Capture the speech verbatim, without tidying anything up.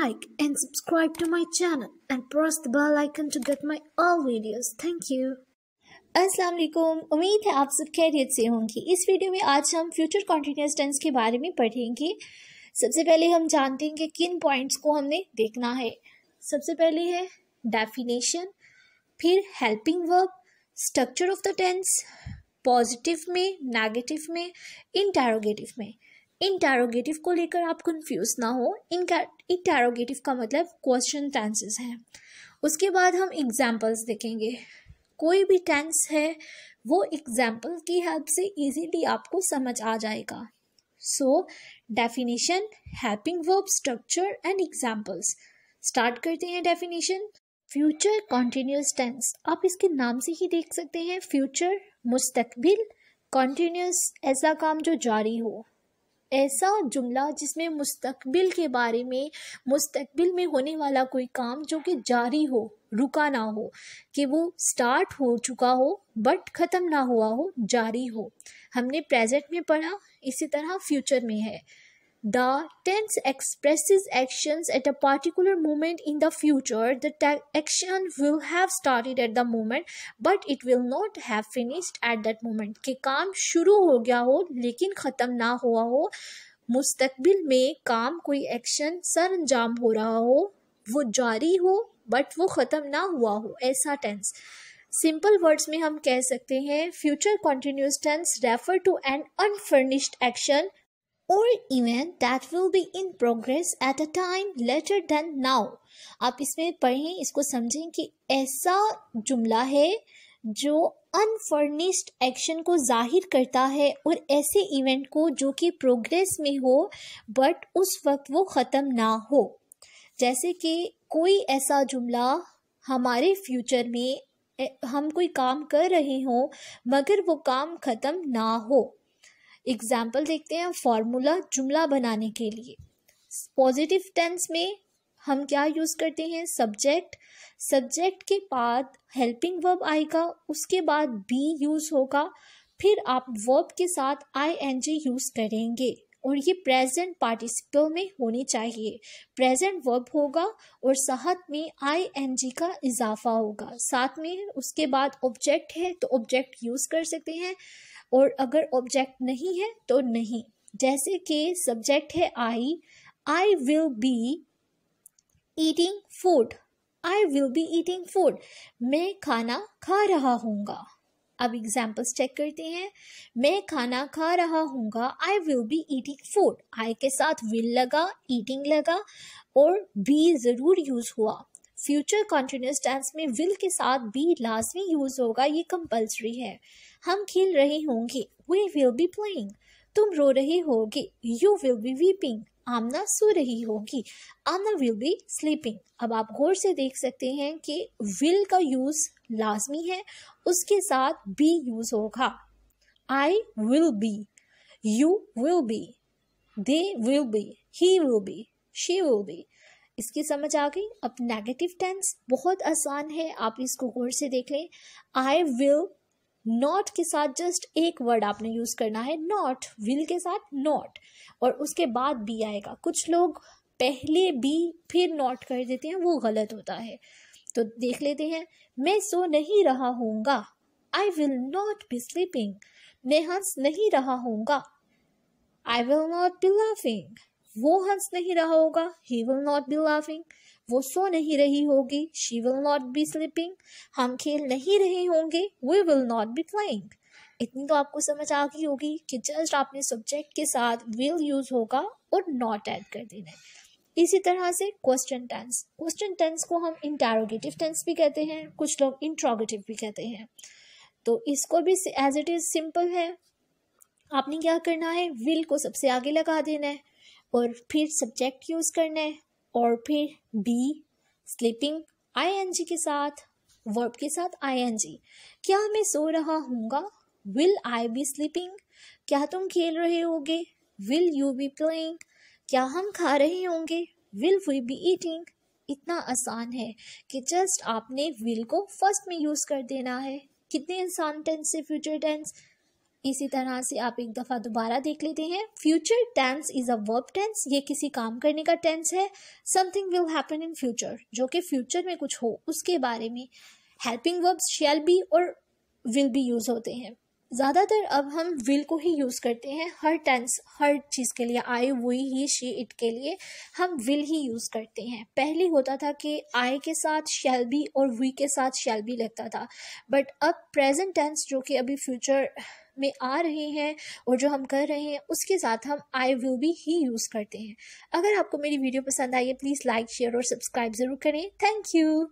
like and subscribe to my channel and press the bell icon to get my all videos. Thank you. अस्सलाम वालेकुम, उम्मीद है आप सब खैरियत से होंगी। इस वीडियो में आज हम फ्यूचर कंटीन्यूअस टेंस के बारे में पढ़ेंगे। सबसे पहले हम जानते हैं कि किन पॉइंट्स को हमने देखना है। सबसे पहले है डेफिनेशन, फिर helping verb, structure of the tense, positive में, नेगेटिव में, इंटरोगेटिव में। इंटरोगेटिव को लेकर आप कंफ्यूज ना हो, इनका इंटरोगेटिव का मतलब क्वेश्चन टेंसेस हैं। उसके बाद हम एग्जाम्पल्स देखेंगे। कोई भी टेंस है वो एग्जाम्पल की हेल्प से इजीली आपको समझ आ जाएगा। So definition, helping verb, structure and examples. Start करते हैं डेफिनेशन। फ्यूचर कॉन्टीन्यूस टेंस, आप इसके नाम से ही देख सकते हैं, फ्यूचर मुस्तकबिल, कॉन्टीन्यूस ऐसा काम जो जारी हो, ऐसा जुमला जिसमें मुस्तकबिल के बारे में, मुस्तकबिल में होने वाला कोई काम जो कि जारी हो, रुका ना हो, कि वो स्टार्ट हो चुका हो बट ख़त्म ना हुआ हो, जारी हो। हमने प्रेजेंट में पढ़ा, इसी तरह फ्यूचर में है। The tense expresses actions at a particular moment in the future. The action will have started at the moment but it will not have finished at that moment, कि काम शुरू हो गया हो लेकिन ख़त्म ना हुआ हो। मुस्तकबिल में काम, कोई एक्शन सर अंजाम हो रहा हो, वो जारी हो बट वो ख़त्म ना हुआ हो, ऐसा टेंस। सिंपल वर्ड्स में हम कह सकते हैं future continuous tense refer to an unfinished action or event that will be in progress at a time later than now। आप इसमें पढ़ें, इसको समझें कि ऐसा जुमला है जो अनफर्निश्ड एक्शन को जाहिर करता है और ऐसे इवेंट को जो कि प्रोग्रेस में हो बट उस वक्त वो ख़त्म ना हो। जैसे कि कोई ऐसा जुमला हमारे फ्यूचर में, हम कोई काम कर रहे हों मगर वो काम ख़त्म ना हो। एग्जाम्पल देखते हैं, फार्मूला जुमला बनाने के लिए। पॉजिटिव टेंस में हम क्या यूज़ करते हैं, सब्जेक्ट, सब्जेक्ट के बाद हेल्पिंग वर्ब आएगा, उसके बाद बी यूज़ होगा, फिर आप वर्ब के साथ आई एन जी यूज़ करेंगे और ये प्रेजेंट पार्टिसिपल में होनी चाहिए। प्रेजेंट वर्ब होगा और साथ में आई एन जी का इजाफा होगा साथ में। उसके बाद ऑब्जेक्ट है तो ऑब्जेक्ट यूज़ कर सकते हैं और अगर ऑब्जेक्ट नहीं है तो नहीं। जैसे कि सब्जेक्ट है I, I will be eating food, I will be eating food, मैं खाना खा रहा हूँगा। अब एग्जाम्पल्स चेक करते हैं, मैं खाना खा रहा हूँगा, I will be eating food. I के साथ विल लगा, ईटिंग लगा और बी ज़रूर यूज़ हुआ। फ्यूचर कॉन्टीन्यूअस टेंस में विल के साथ बी लाजमी यूज़ होगा, ये कंपल्सरी है। हम खेल रहे होंगे, वी विल बी प्लेइंग, तुम रो रहे होगे, यू विल बी वीपिंग, आमना सो रही होगी, आमना विल बी स्लीपिंग। अब आप गौर से देख सकते हैं कि विल का यूज़ लाजमी है, उसके साथ बी यूज़ होगा, I will be, you will be, they will be, he will be, she will be. इसकी समझ आ गई। अब नेगेटिव टेंस बहुत आसान है, आप इसको गौर से देख लें। आई विल नॉट के साथ जस्ट एक वर्ड आपने यूज़ करना है, नॉट, विल के साथ नॉट और उसके बाद बी आएगा। कुछ लोग पहले बी फिर नॉट कर देते हैं, वो गलत होता है। तो देख लेते हैं, मैं सो नहीं रहा होऊंगा, I will not be sleeping, मैं हंस नहीं रहा होऊंगा, I will not be laughing, वो हंस नहीं रहा होगा, he will not be laughing, वो सो नहीं रही होगी, she will not be sleeping, हम खेल नहीं रहे होंगे, we will not be playing। इतनी तो आपको समझ आ गई होगी कि जस्ट आपने सब्जेक्ट के साथ will यूज़ होगा और not ऐड कर देना है। इसी तरह से क्वेश्चन टेंस, क्वेश्चन टेंस को हम इंटरोगेटिव टेंस भी कहते हैं, कुछ लोग इंट्रोगेटिव भी कहते हैं। तो इसको भी एज इट इज़ सिंपल है, आपने क्या करना है, will को सबसे आगे लगा देना है और फिर सब्जेक्ट यूज़ करना है और फिर be, sleeping, I N G के साथ, वर्ब के साथ आई एन जी। क्या मैं सो रहा हूँगा, विल आई बी स्लीपिंग, क्या तुम खेल रहे होगे, विल यू बी प्लेइंग, क्या हम खा रहे होंगे, विल वी बी ईटिंग। इतना आसान है कि जस्ट आपने विल को फर्स्ट में यूज़ कर देना है। कितने आसान टेंस से फ्यूचर टेंस। इसी तरह से आप एक दफ़ा दोबारा देख लेते हैं। Future tense is a verb tense, ये किसी काम करने का टेंस है। Something will happen in future, जो कि फ्यूचर में कुछ हो उसके बारे में। हेल्पिंग वर्ब्स शैल बी और विल बी यूज़ होते हैं। ज़्यादातर अब हम विल को ही यूज़ करते हैं, हर टेंस हर चीज़ के लिए, I we he she it के लिए हम विल ही यूज़ करते हैं। पहले होता था कि आई के साथ शैल बी और वी के साथ शैल बी लगता था, बट अब प्रेजेंट टेंस जो कि अभी फ्यूचर में आ रहे हैं और जो हम कर रहे हैं उसके साथ हम आई विल बी ही यूज़ करते हैं। अगर आपको मेरी वीडियो पसंद आई है प्लीज़ लाइक शेयर और सब्सक्राइब ज़रूर करें। Thank you.